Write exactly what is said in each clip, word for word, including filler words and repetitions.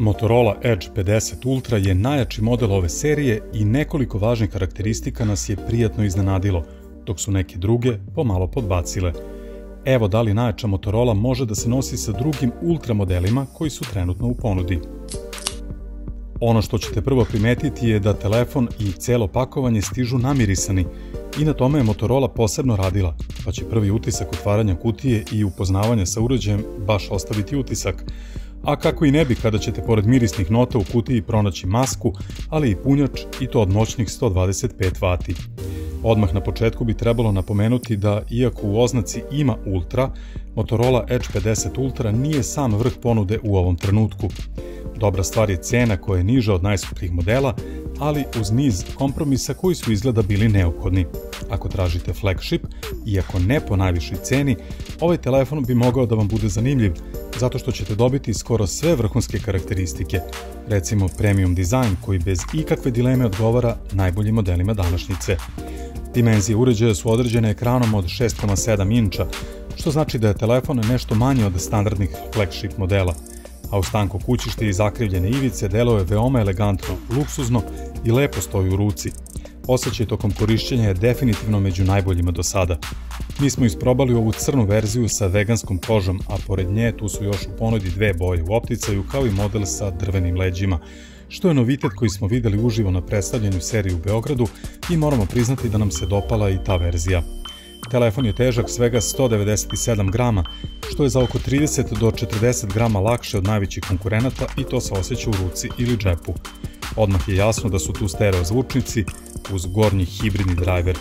Motorola Edge pedeset Ultra je najjači model ove serije i nekoliko važnih karakteristika nas je prijatno iznenadilo, dok su neke druge pomalo podbacile. Evo da li najjača Motorola može da se nosi sa drugim Ultra modelima koji su trenutno u ponudi. Ono što ćete prvo primetiti je da telefon i celo pakovanje stižu namirisani i na tome je Motorola posebno radila, pa će prvi utisak otvaranja kutije i upoznavanja sa uređajem baš ostaviti utisak. A kako i ne bi kada ćete pored mirisnih nota u kutiji pronaći masku, ali i punjač i to od moćnih sto dvadeset pet vati. Odmah na početku bi trebalo napomenuti da, iako u oznaci ima Ultra, Motorola Edge pedeset Ultra nije sam vrh ponude u ovom trenutku. Dobra stvar je cena koja je niža od najskupljih modela, ali uz niz kompromisa koji su izgleda bili neophodni. Ako tražite flagship, iako ne po najvišoj ceni, ovaj telefon bi mogao da vam bude zanimljiv, zato što ćete dobiti skoro sve vrhunske karakteristike, recimo premium dizajn koji bez ikakve dileme odgovara najboljim modelima današnjice. Dimenzije uređaja su određene ekranom od šest zarez sedam inča, što znači da je telefon nešto manji od standardnih flagship modela, a u stanko kućište i zakrivljene ivice delo je veoma elegantno, luksuzno i lepo stoji u ruci. Osećaj tokom korišćenja je definitivno među najboljima do sada. Mi smo isprobali ovu crnu verziju sa veganskom kožom, a pored nje tu su još u ponudi dve boje u opticaju kao i model sa drvenim leđima, što je novitet koji smo videli uživo na predstavljanju serije u Beogradu i moramo priznati da nam se dopala i ta verzija. Telefon je težak svega sto devedeset sedam grama, što je za oko trideset do četrdeset grama lakše od najvećih konkurenata i to se osjeća u ruci ili džepu. Odmah je jasno da su tu stereo zvučnici uz gornji hibridni driver.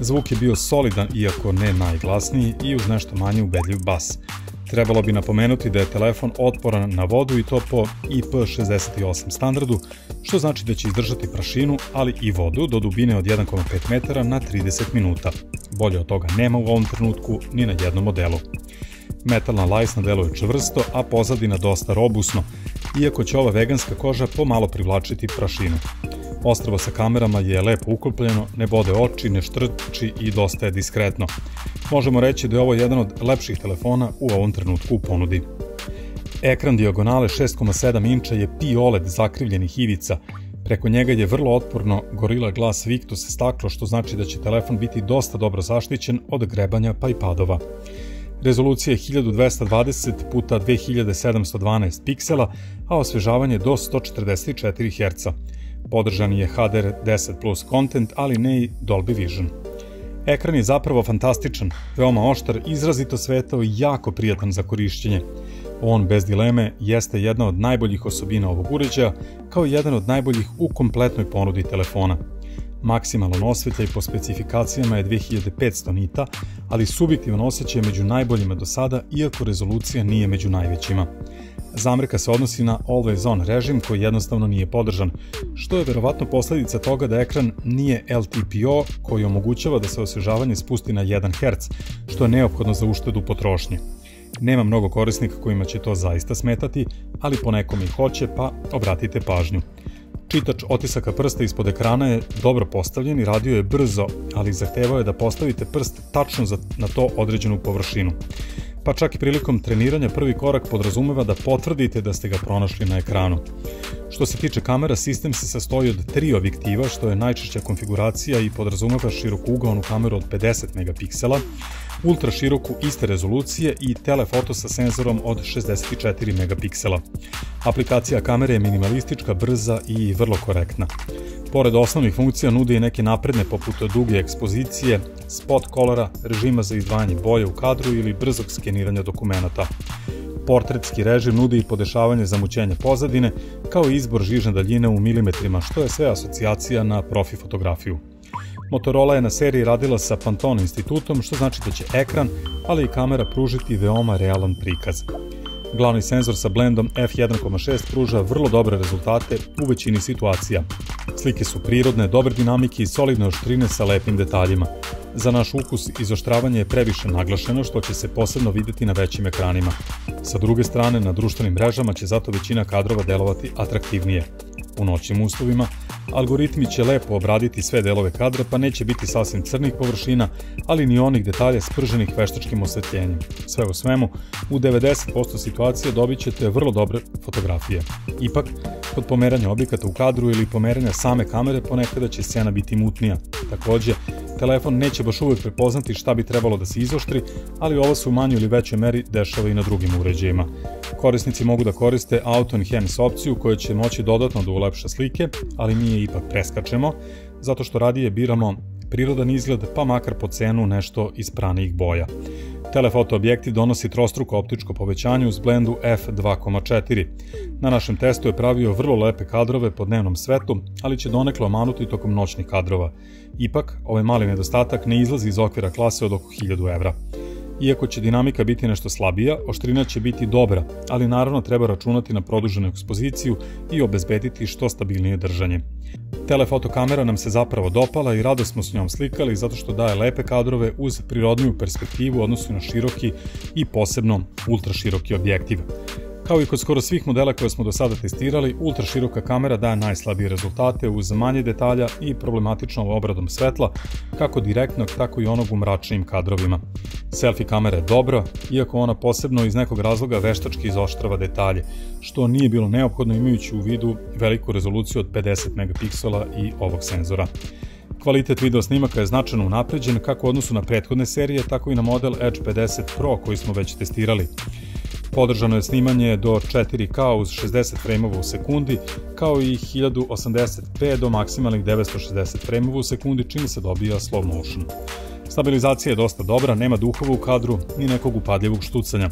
Zvuk je bio solidan, iako ne najglasniji, i uz nešto manje ubedljiv bas. Trebalo bi napomenuti da je telefon otporan na vodu i to po I P šezdeset osam standardu, što znači da će izdržati prašinu, ali i vodu do dubine od jedan zarez pet metara na trideset minuta. Bolje od toga nema u ovom trenutku ni na jednom modelu. Metalna lajsna deluje čvrsto, a pozadina dosta robusno, iako će ova veganska koža pomalo privlačiti prašinu. Ostrvo sa kamerama je lepo uklopljeno, ne bode oči, ne štrči i dosta je diskretno. Možemo reći da je ovo jedan od lepših telefona u ovom trenutku u ponudi. Ekran dijagonale šest zarez sedam inča je P O L E D zakrivljenih ivica. Preko njega je vrlo otporno Gorilla Glass Victus staklo, što znači da će telefon biti dosta dobro zaštićen od grebanja pa i padova. Rezolucija je hiljadu dvesta dvadeset puta dve hiljade sedamsto dvanaest piksela, a osvežavanje do sto četrdeset četiri herca. Podržan je H D R deset plus content, ali ne i Dolby Vision. Ekran je zapravo fantastičan, veoma oštar, izrazito svetao i jako prijatan za korišćenje. On bez dileme jeste jedna od najboljih osobina ovog uređaja, kao i jedan od najboljih u kompletnoj ponudi telefona. Maksimalan osvetljaj po specifikacijama je dve hiljade petsto nita, ali subjektivan osjećaj je među najboljima do sada, iako rezolucija nije među najvećima. Zamerka se odnosi na Always On režim koji jednostavno nije podržan, što je verovatno posledica toga da ekran nije L T P O koji omogućava da se osvežavanje spusti na jedan herc, što je neophodno za uštedu potrošnje. Nema mnogo korisnika kojima će to zaista smetati, ali ponekom i hoće, pa obratite pažnju. Čitač otisaka prsta ispod ekrana je dobro postavljen i radio je brzo, ali zahtevao je da postavite prst tačno na to određenu površinu. Pa čak i prilikom treniranja prvi korak podrazumeva da potvrdite da ste ga pronašli na ekranu. Što se tiče kamera, sistem se sastoji od tri objektiva, što je najčešća konfiguracija i podrazumeva širokougaonu kameru od pedeset megapiksela, ultra široku iste rezolucije i telefoto sa senzorom od šezdeset četiri megapiksela. Aplikacija kamere je minimalistička, brza i vrlo korektna. Pored osnovnih funkcija nude i neke napredne poput duge ekspozicije, spot kolora, režima za izdvajanje boja u kadru ili brzog skeniranja dokumenta. Portretski režim nudi i podešavanje zamućenja pozadine, kao i izbor žižne daljine u milimetrima, što je sve asocijacija na profi fotografiju. Motorola je na seriji radila sa Pantone institutom, što znači da će ekran, ali i kamera pružiti veoma realan prikaz. Glavni senzor sa blendom f jedan zarez šest pruža vrlo dobre rezultate u većini situacija. Slike su prirodne, dobre dinamike i solidne oštrine sa lepim detaljima. Za naš ukus izoštravanje je previše naglašeno, što će se posebno videti na većim ekranima. Sa druge strane, na društvenim mrežama će zato većina kadrova delovati atraktivnije. U noćnim uslovima Algoritmi će lepo obraditi sve delove kadra pa neće biti sasvim crnih površina, ali ni onih detalja sprženih veštačkim osvetljenjem. Sve u svemu, u devedeset posto situacije dobit ćete vrlo dobre fotografije. Ipak, kod pomeranja objekata u kadru ili pomeranja same kamere ponekada će scena biti mutnija. Takođe, telefon neće baš uvek prepoznati šta bi trebalo da se izoštri, ali ovo se u manjoj ili većoj meri dešava i na drugim uređajima. Korisnici mogu da koriste Auto Enhance opciju koja će moći dodatno da ulepša slike, ali mi je ipak preskačemo, zato što radije biramo prirodan izgled pa makar po cenu nešto ispranijih boja. Telefoto objektiv donosi trostruko optičko povećanje uz blendu f dva zarez četiri. Na našem testu je pravio vrlo lepe kadrove po dnevnom svetu, ali će donekle omanuti tokom noćnih kadrova. Ipak, ovaj mali nedostatak ne izlazi iz okvira klase od oko hiljadu evra. Iako će dinamika biti nešto slabija, oštrina će biti dobra, ali naravno treba računati na produženu ekspoziciju i obezbediti što stabilnije držanje. Telefoto kamera nam se zapravo dopala i rado smo s njom slikali zato što daje lepe kadrove uz prirodniju perspektivu u odnosu na široki i posebno ultraširoki objektiv. Kao i kod skoro svih modela koje smo do sada testirali, ultraširoka kamera daje najslabije rezultate uz manje detalja i problematičnom obradom svetla, kako direktnog, tako i onog u mračnim kadrovima. Selfie kamera je dobra, iako ona posebno iz nekog razloga veštački izoštrava detalje, što nije bilo neophodno imajući u vidu veliku rezoluciju od pedeset megapiksela i ovog senzora. Kvalitet video snimaka je značajno unapređen kako u odnosu na prethodne serije, tako i na model Edge pedeset Pro koji smo već testirali. Podržano je snimanje do četiri ka uz šezdeset frejmova u sekundi, kao i hiljadu osamdeset p do maksimalnih devetsto šezdeset frejmova u sekundi, čime se dobija slow motion. Stabilizacija je dosta dobra, nema duhova u kadru ni nekog upadljivog štucanja.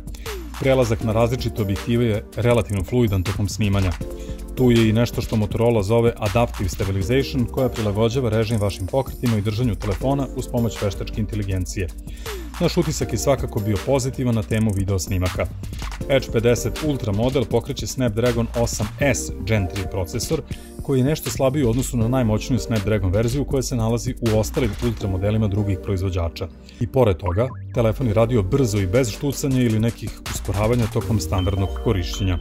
Prelazak na različite objektive je relativno fluidan tokom snimanja. Tu je i nešto što Motorola zove Adaptive Stabilization, koja prilagođava režim vašim pokretima i držanju telefona uz pomoć veštačke inteligencije. Naš utisak je svakako bio pozitivan na temu video snimaka. Edge pedeset Ultra model pokreće Snapdragon osam es Gen tri procesor, koji je nešto slabiji u odnosu na najmoćniju Snapdragon verziju koja se nalazi u ostalim Ultra modelima drugih proizvođača. I pored toga, telefon je radio brzo i bez štucanja ili nekih usporavanja tokom standardnog korišćenja.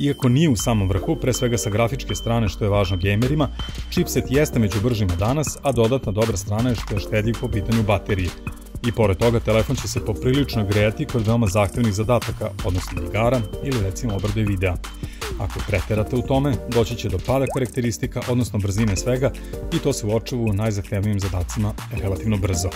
Iako nije u samom vrhu, pre svega sa grafičke strane što je važno gejmerima, chipset jeste među bržima danas, a dodatna dobra strana je što je štedljiv po pitanju baterije. I pored toga, telefon će se poprilično grejati kod veoma zahtevnih zadataka, odnosno igara ili recimo obrade videa. Ako preterate u tome, doći će do pada karakteristika, odnosno brzine svega, i to se uočava u najzahtevnijim zadacima relativno brzo.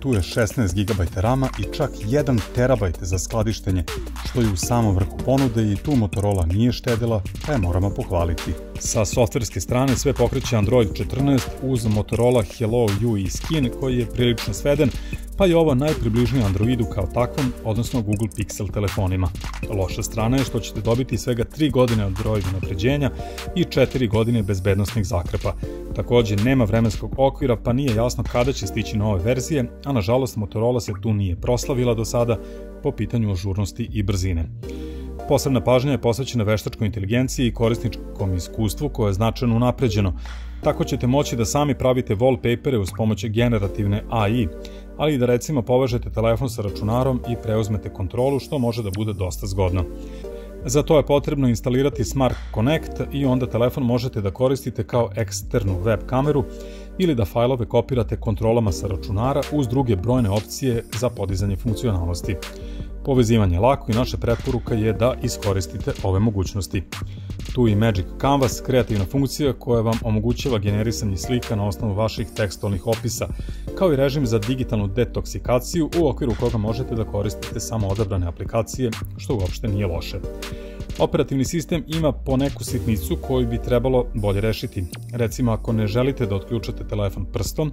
Tu je šesnaest giga bajta rama i čak jedan tera bajt za skladištenje, što je u samom vrhu ponude i tu Motorola nije štedela, pa je moramo pohvaliti. Sa softverske strane sve pokreće Android četrnaest uz Motorola Hello U I skin koji je prilično sveden, pa je ovo najpribližniji Androidu kao takvom, odnosno Google Pixel telefonima. Loša strana je što ćete dobiti svega tri godine Android unapređenja i četiri godine bezbednosnih zakrpa. Takođe, nema vremenskog okvira, pa nije jasno kada će stići nove verzije, a nažalost Motorola se tu nije proslavila do sada po pitanju ažurnosti i brzine. Posebna pažnja je posvećena veštačkoj inteligenciji i korisničkom iskustvu koje je značajno unapređeno. Tako ćete moći da sami pravite wallpapere uz pomoć generativne A I, ali i da recimo povežete telefon sa računarom i preuzmete kontrolu, što može da bude dosta zgodno. Za to je potrebno instalirati Smart Connect i onda telefon možete da koristite kao eksternu web kameru ili da fajlove kopirate kontrolama sa računara uz druge brojne opcije za podizanje funkcionalnosti. Povezivanje je lako i naša preporuka je da iskoristite ove mogućnosti. Tu je i Magic Canvas, kreativna funkcija koja vam omogućava generisanje slika na osnovu vaših tekstualnih opisa, kao i režim za digitalnu detoksikaciju u okviru koga možete da koristite samo odabrane aplikacije, što uopšte nije loše. Operativni sistem ima po neku sitnicu koju bi trebalo bolje rešiti. Recimo, ako ne želite da otključate telefon prstom,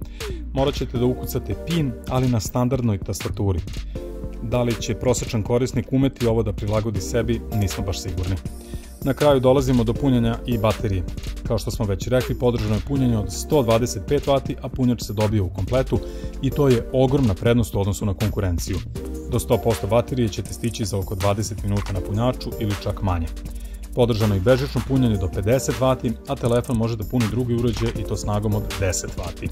morat ćete da ukucate PIN, ali na standardnoj tastaturi. Da li će prosečan korisnik umeti ovo da prilagodi sebi, nismo baš sigurni. Na kraju dolazimo do punjenja i baterije. Kao što smo već rekli, podržano je punjenje od sto dvadeset pet vati, a punjač se dobije u kompletu i to je ogromna prednost u odnosu na konkurenciju. Do sto posto baterije ćete stići za oko dvadeset minuta na punjaču ili čak manje. Podržano je bežično punjenje do pedeset vati, a telefon može da puni drugi uređaj i to snagom od deset vati.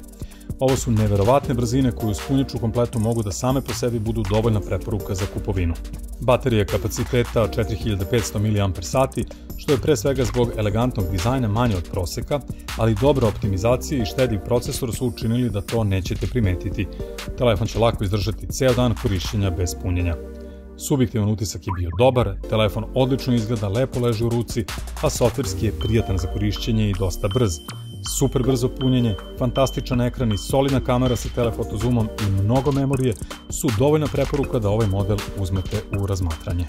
Ovo su neverovatne brzine koje uz punjač u kompletu mogu da same po sebi budu dovoljna preporuka za kupovinu. Baterija kapaciteta četiri hiljade petsto miliampere sati, što je pre svega zbog elegantnog dizajna manje od proseka, ali dobra optimizacija i štedljiv procesor su učinili da to nećete primetiti. Telefon će lako izdržati ceo dan korišćenja bez punjenja. Subjektivan utisak je bio dobar, telefon odlično izgleda, lepo leži u ruci, a softverski je prijatan za korišćenje i dosta brz. Super brzo punjenje, fantastičan ekran i solidna kamera sa telefotozoomom i mnogo memorije su dovoljna preporuka da ovaj model uzmete u razmatranje.